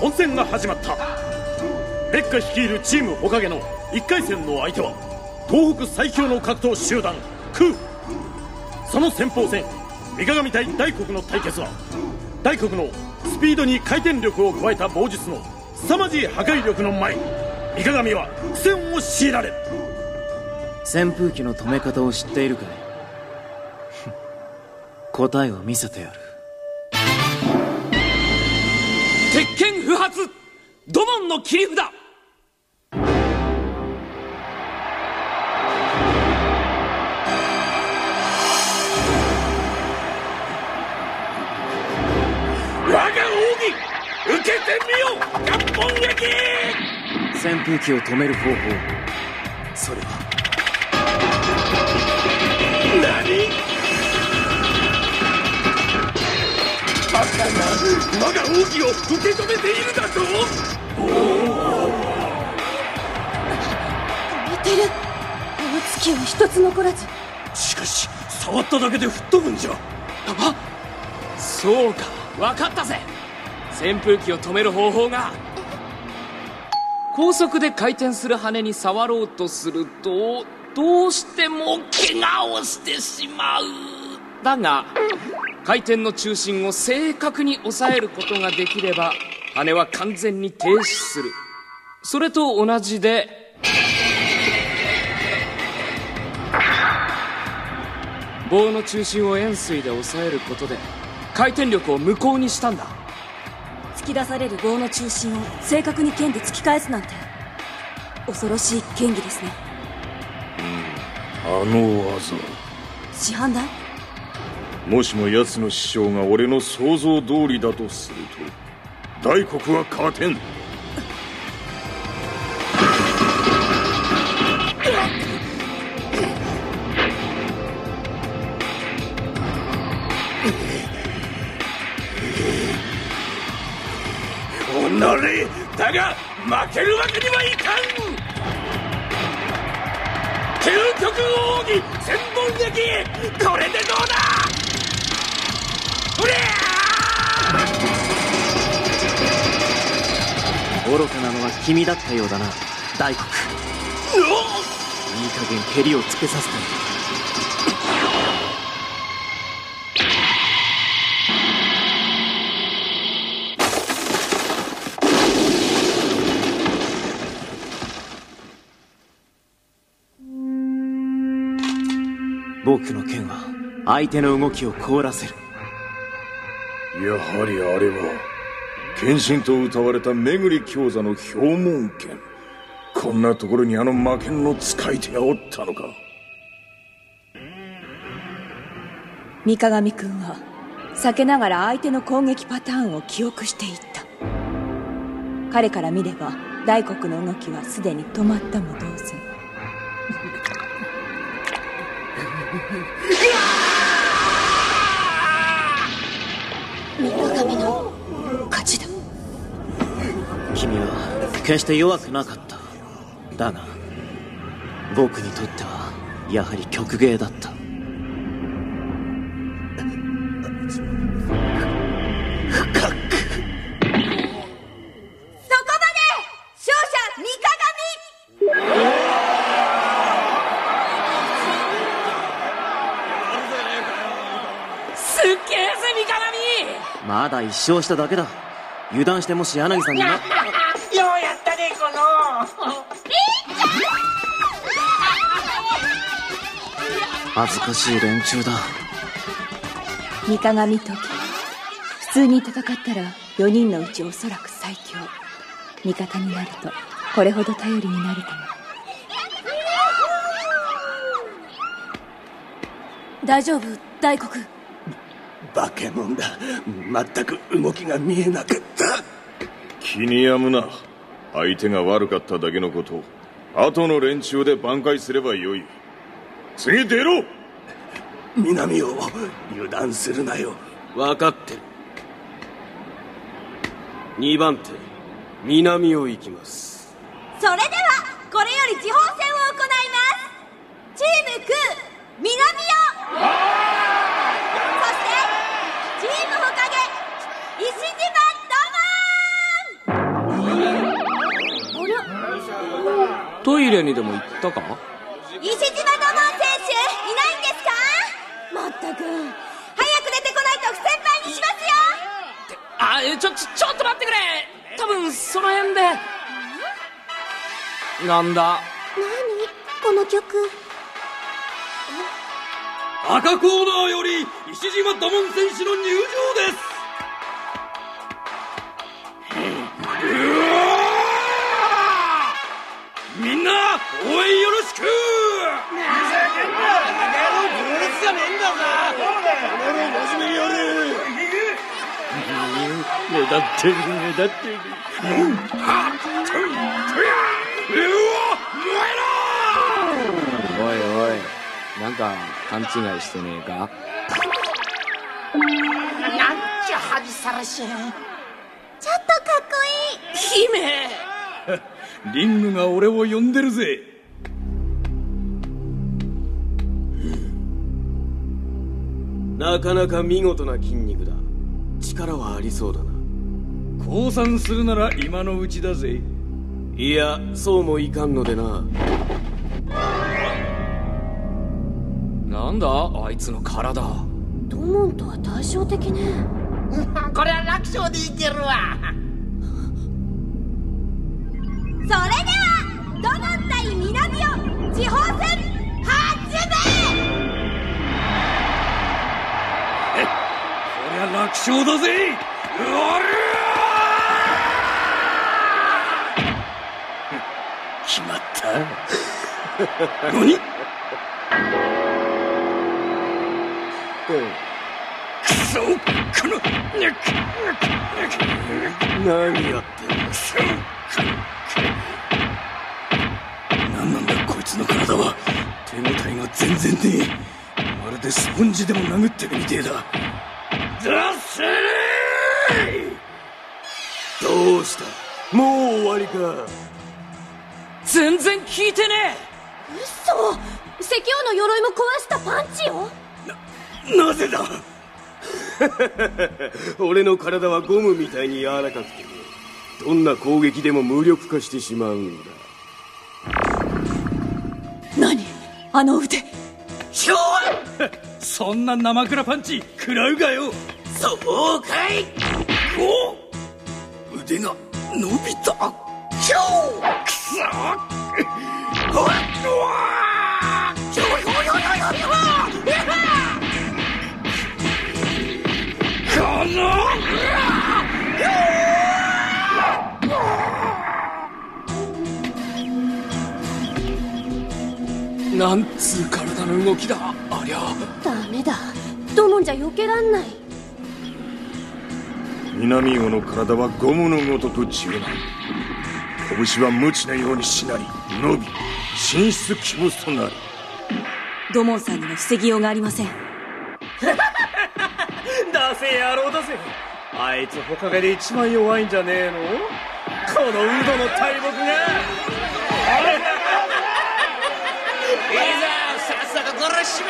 本戦が始まった。ベッカ率いるチーム火影の1回戦の相手は東北最強の格闘集団クー。その先鋒戦三鏡対大黒の対決は大黒のスピードに回転力を加えた棒術の凄まじい破壊力の前に三鏡は苦戦を強いられる。扇風機の止め方を知っているかい？答えを見せてやる。鉄拳不発土門の切り札。受けてみよ！合本撃！扇風機を止める方法、それは何？バカな、我が奥義を受け止めているだと？似てる。大月を一つ残らず。しかし触っただけで吹っ飛ぶんじゃ。あ、そうか、分かったぜ。扇風機を止める方法が、高速で回転する羽に触ろうとするとどうしても怪我をしてしまう。だが回転の中心を正確に抑えることができれば羽は完全に停止する。それと同じで棒の中心を円錐で抑えることで回転力を無効にしたんだ。突き出される棒の中心を正確に剣で突き返すなんて恐ろしい剣技ですね。うん、あの技師範代、もしも奴の師匠が俺の想像通りだとすると大黒は勝てん。だが負けるわけにはいかん。究極奥義千本撃、これでどうだ。うりゃー。愚かなのは君だったようだな、大黒。いい加減蹴りをつけさせてみる。僕の剣は相手の動きを凍らせる。やはりあれは剣心と歌われた巡り強座の氷門剣。こんなところにあの魔剣の使い手がおったのか。三鏡君は避けながら相手の攻撃パターンを記憶していった。彼から見れば大黒の動きはすでに止まったも同然。三鏡の勝ちだ。君は決して弱くなかった。だが僕にとってはやはり曲芸だった。まだ1勝しただけだ。油断して、もし柳さんになようやったね、この恥ずかしい連中だ。三鏡時、普通に戦ったら4人のうちおそらく最強。味方になるとこれほど頼りになるかも。大丈夫、大黒。化け物だ。全く動きが見えなかった。気に病むな。相手が悪かっただけのこと、後の連中で挽回すればよい。次出ろ。南を油断するなよ。分かってる。2番手南を行きます。それではこれより地方戦を行います。チームクー南を、チーム火影石島土門。トイレにでも行ったか？石島土門選手いないんですか？まったく、早く出てこないと不先輩にしますよ。あ、ちょっと待ってくれ。多分その辺で。なんだ？何この曲。赤コーナーより石島土門選手の入場です。みんな応援よろしく。ふざけんな、あの野郎、行列じゃねえんだぞ。そうだよ、あの野郎真面目にやれ。目立ってる目立ってる。はっとんとや、うお、燃えろ。おいおい、なんか勘違いしてねえか？なんちゅう恥さらしい。ちょっとかっこいい姫。リングが俺を呼んでるぜ。なかなか見事な筋肉だ。力はありそうだな。降参するなら今のうちだぜ。いや、そうもいかんのでな。なんだあいつの体。土門とは対照的ね。これは楽勝でいけるわ。それでは、土門対南尾、地方戦始め。こりゃ楽勝だぜ。決まった。何？くそ、この何やってんの。くそ、何なんだこいつの体は。手応えが全然ねえ。まるでスポンジでも殴ってるみてえだ。だっせー。どうした、もう終わりか。全然効いてねえ。うっそ、石王の鎧も壊したパンチよ。なぜだ。俺の体はゴムみたいに柔らかくて、どんな攻撃でも無力化してしまうんだ。何あの腕。ひょーそんな生クラパンチ食らうがよ。そうかい。お、腕が伸びた。ひょーくそーほっとわー。ひょひょひょひょひょひょ。このなんつう体の動きだ。ありゃダメだ、土門じゃ避けらんない。南魚の体はゴムのごとく柔軟。拳は無知のようにしなり伸び、神出鬼没となる。土門さんには防ぎようがありません。だせ野郎だぜ。あいつ他で一番弱いんじゃねえの、このウドの大木が。いざさっさと殺しめ。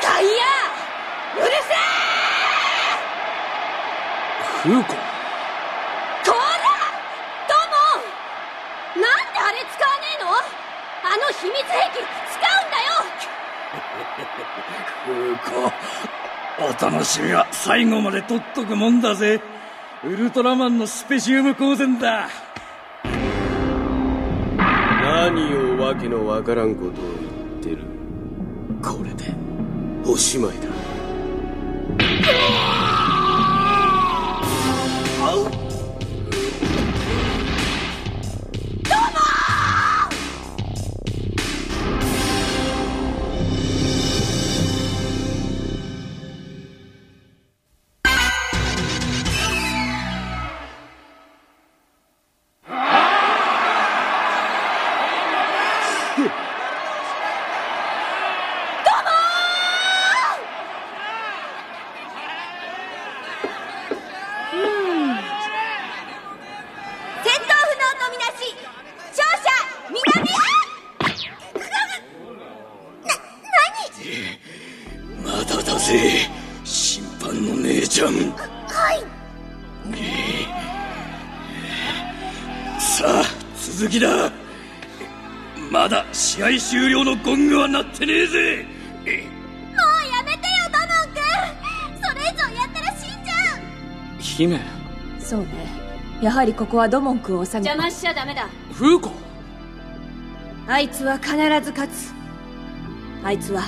タイヤうるせえ。空港秘密兵器使うんだよ。フーコ、お楽しみは最後まで取っとくもんだぜ。ウルトラマンのスペシウム光線だ。何をわけのわからんことを言ってる。これでおしまいだ。あうせえ、審判の姉ちゃん。はい。さあ、続きだ。まだ試合終了のゴングは鳴ってねえぜ。もうやめてよ、ダノン君。それ以上やったら死んじゃう。姫。そうね。やはりここはドモン君を探す。邪魔しちゃダメだ。フーコ。あいつは必ず勝つ。あいつは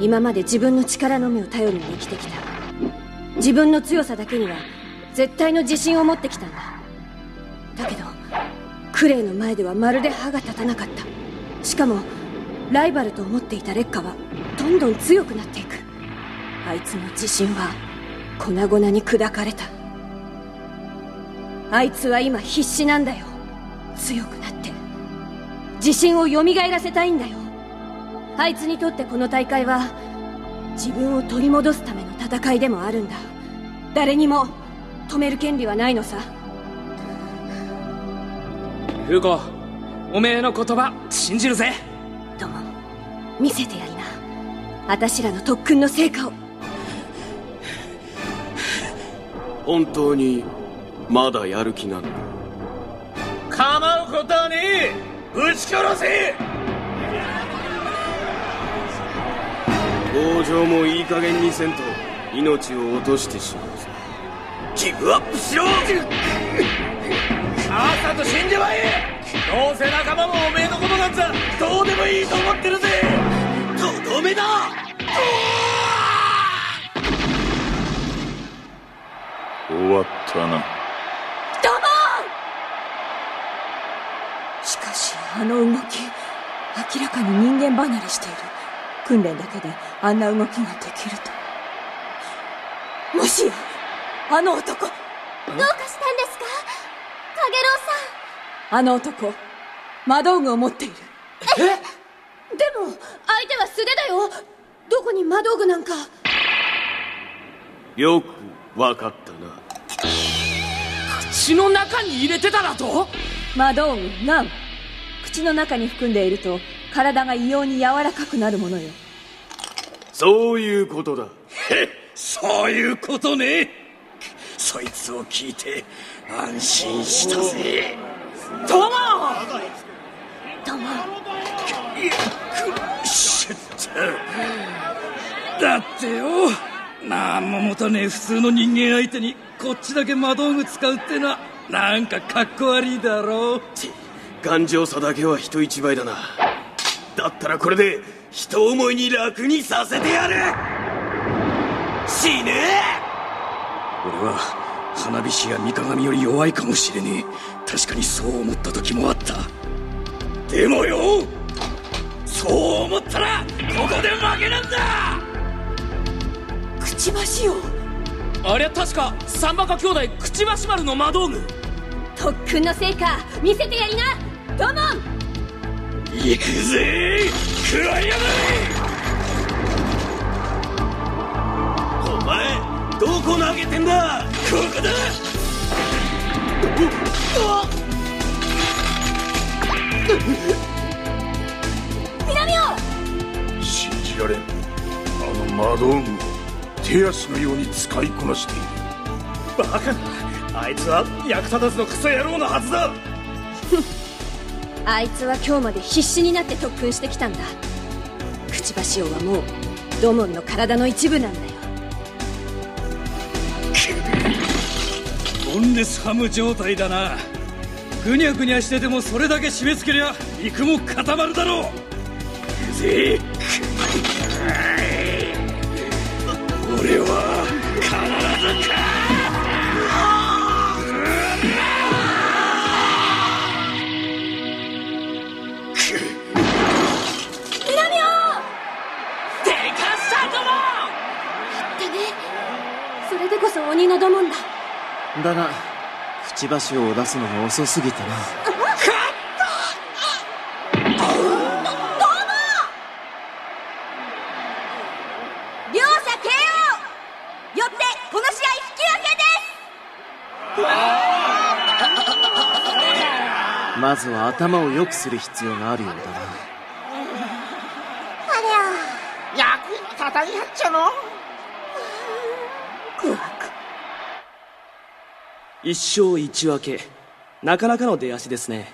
今まで自分の力のみを頼りに生きてきた。自分の強さだけには絶対の自信を持ってきたんだ。だけどクレイの前ではまるで歯が立たなかった。しかもライバルと思っていた烈火はどんどん強くなっていく。あいつの自信は粉々に砕かれた。あいつは今必死なんだよ。強くなって自信を蘇らせたいんだよ。あいつにとってこの大会は自分を取り戻すための戦いでもあるんだ。誰にも止める権利はないのさ。フーコ、おめえの言葉信じるぜ。どうも見せてやりな、あたしらの特訓の成果を。本当にまだやる気なの？構うことはねえ、ぶち殺せ。同情もいい加減にせんと命を落としてしまうぞ。ギブアップしろ。さっさと死んじまえ。どうせ仲間もおめえのことなんざどうでもいいと思ってるぜ。とどめだ。終わったな。ドボン。しかしあの動き、明らかに人間離れしている。訓練だけであんな動きができると。もしやあの男。どうかしたんですか、カゲロウさん。あの男魔道具を持っている。え？でも相手は素手だよ。どこに魔道具なんか。よくわかったな。口の中に入れてただと。魔道具なん。口の中に含んでいると体が異様に柔らかくなるものよ。そういうことだ。へっ、そういうことね。そいつを聞いて安心したぜ。ドモン。ドモン。だってよ、なんも持たねえ普通の人間相手にこっちだけ魔道具使うってのはなんかかっこ悪いだろう。頑丈さだけは人一倍だな。だったらこれで人思いに楽にさせてやる。死ねえ。俺は花火師や三鏡より弱いかもしれねえ。確かにそう思った時もあった。でもよ、そう思ったらここで負けなんだ。くちばしよ。あれは確か三馬鹿兄弟くちばし丸の魔道具。特訓の成果見せてやりな、ドモン。行くぜー、暗闇。お前どこ投げてんだ。ここだ。南尾。信じられん。あの魔道具を手足のように使いこなしている。バカな、あいつは役立たずのクソ野郎のはずだ。あいつは今日まで必死になって特訓してきたんだ。くちばし王はもうドモンの体の一部なんだよ。ボンレスハム状態だな。ぐにゃぐにゃしててもそれだけ締め付けりゃ肉も固まるだろう。俺は必ずか。それでこそ鬼のドモンだ。だがくちばしを出すのが遅すぎてな。勝ったドモン。両者 KO よってこの試合引き分けです。まずは頭を良くする必要があるようだな。ありゃ役に立たんやっちゃの。1勝1分け、なかなかの出足ですね。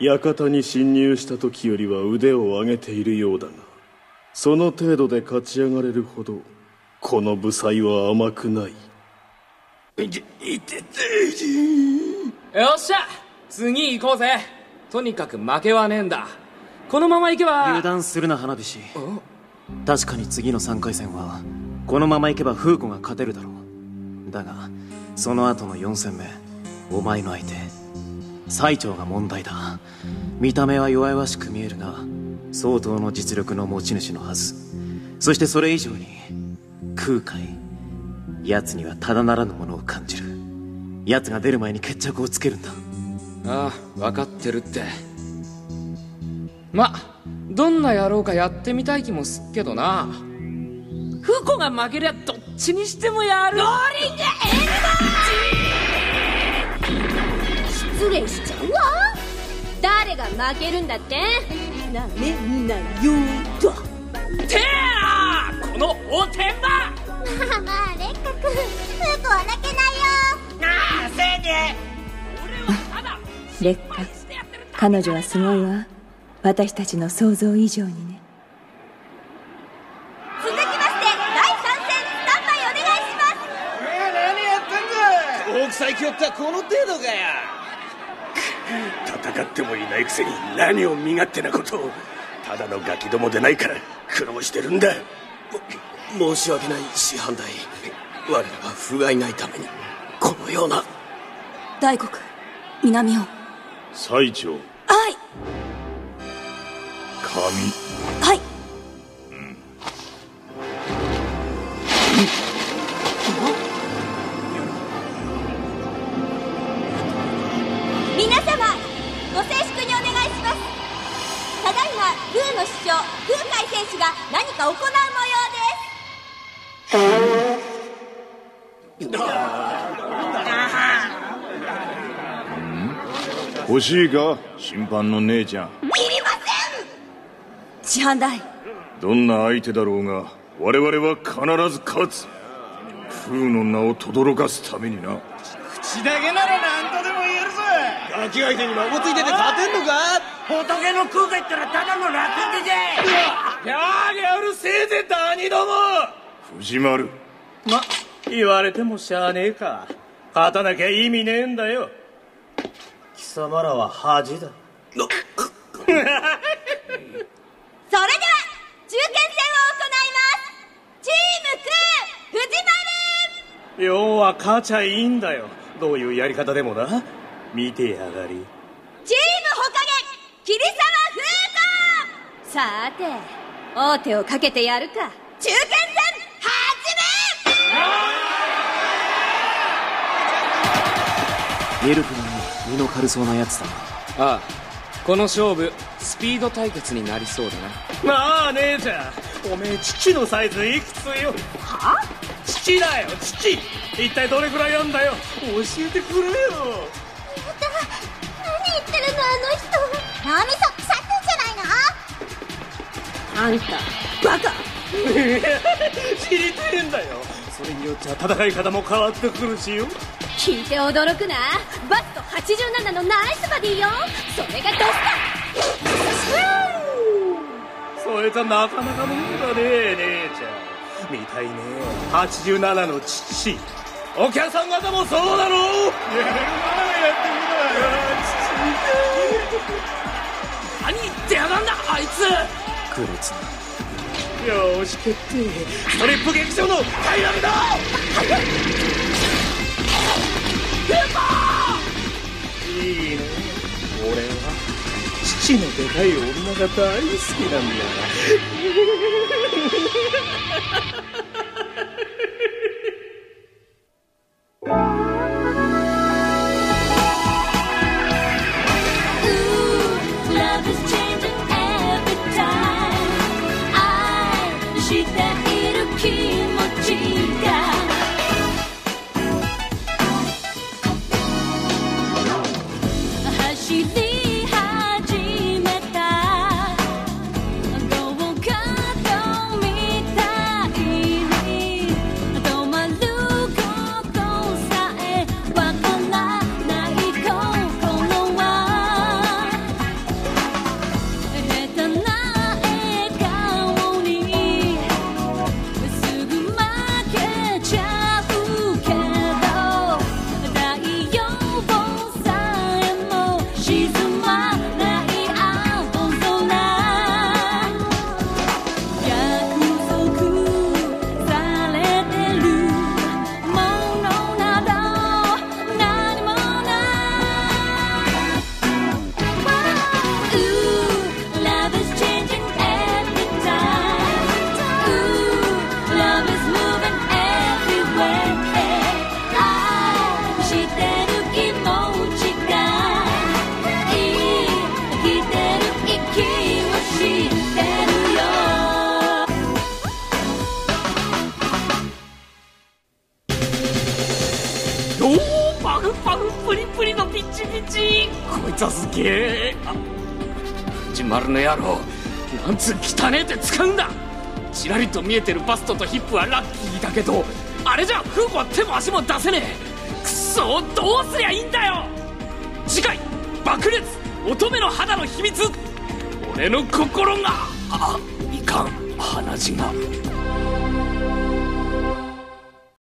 館に侵入した時よりは腕を上げているようだが、その程度で勝ち上がれるほどこの武才は甘くない。よっしゃ、次行こうぜ。とにかく負けはねえんだ。このまま行けば。油断するな花菱。確かに次の3回戦はこのまま行けばフーコが勝てるだろう。だがその後の4戦目、お前の相手最長が問題だ。見た目は弱々しく見えるが相当の実力の持ち主のはず。そしてそれ以上に空海、奴にはただならぬものを感じる。奴が出る前に決着をつけるんだ。ああ、分かってるって。ま、どんな野郎かやってみたい気もすっけどな。フコが負けりゃどっちにしてもやる。ローリングエンバー。失礼しちゃうわ。誰が負けるんだって。なめんなよーと。てー、このおてんば。まあまあ烈火君、フコは泣けないよ。なあ、せいね。烈火、彼女はすごいわ。私たちの想像以上にね。続きまして、第3戦スタンバイお願いします。何やってんだ。大草行きよってはこの程度かや。戦ってもいないくせに何を身勝手なことを。ただのガキどもでないから苦労してるんだ。申し訳ない師範代。我らは不甲斐ないためにこのような。大国南を最長。はい、神。はい、うん、皆様ご静粛にお願いします。ただいまルーの主将空海選手が何か行う模様です。欲しいか審判の姉ちゃん。いりません師範代。どんな相手だろうが我々は必ず勝つ。風の名を轟かすためにな。口だけなら何とでも言えるぞ。ガキ相手に孫ついてて勝てんのか。仏の空海ったらただの楽手じゃ。やーにゃうるせえぜダニども。藤丸。ま、言われてもしゃあねえか。勝たなきゃ意味ねえんだよ。貴様らは恥だ。それでは中堅戦を行います。チームクー藤丸。要は勝ちゃいいんだよ。どういうやり方でもな。見てやがり。チームほかげ桐沢風子。さて王手をかけてやるか。中堅戦始め。ミルクの身の軽そうなやつだな。ああ、この勝負スピード対決になりそうだな。まあ姉ちゃん、おめえ父のサイズいくつよ。はあ、父だよ父。一体どれくらいあんだよ。教えてくれよ。何言ってるのあの人。脳みそ腐ってんじゃないの。あんたバカ。知りたいんだよ。それによっちゃ戦い方も変わってくるしよ。聞いて驚くな。バット87のナイスバディよ。それがどした。それじゃなかなか無理だね姉ちゃん。見たいね87の父。お客さん方もそうだろう。いや、まだやってみたい。何言ってやがんだあいつ。黒つな。よし決定。ストリップ劇場の階段だ。いいね。俺は父のでかい女が大好きなんだ。愛している気持ちがプリのピッチピチ。こいつはすげえ。藤丸の野郎、なんつう汚ねえ手使うんだ。ちらりと見えてるバストとヒップはラッキーだけど、あれじゃフーコは手も足も出せねえ。くそ、どうすりゃいいんだよ。次回爆裂乙女の肌の秘密。俺の心が、あ、いかん、鼻血が。